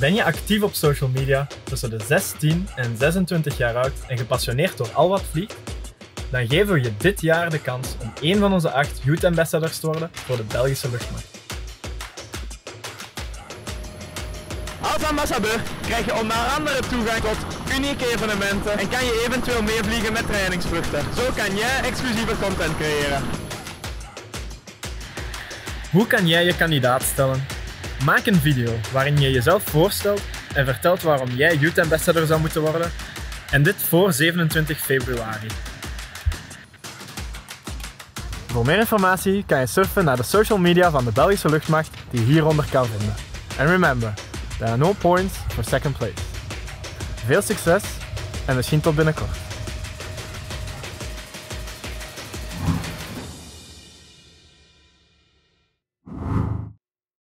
Ben je actief op social media, tussen de 16 en 26 jaar oud en gepassioneerd door al wat vliegt? Dan geven we je dit jaar de kans om één van onze 8 Youth Ambassadors te worden voor de Belgische Luchtmacht. Als ambassadeur krijg je onder andere toegang tot unieke evenementen en kan je eventueel meevliegen met trainingsvluchten. Zo kan jij exclusieve content creëren. Hoe kan jij je kandidaat stellen? Maak een video waarin je jezelf voorstelt en vertelt waarom jij Youth Ambassador zou moeten worden. En dit voor 27 februari. Voor meer informatie kan je surfen naar de social media van de Belgische Luchtmacht die je hieronder kan vinden. En remember, there are no points for second place. Veel succes en misschien tot binnenkort.